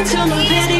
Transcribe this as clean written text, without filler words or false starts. until the video.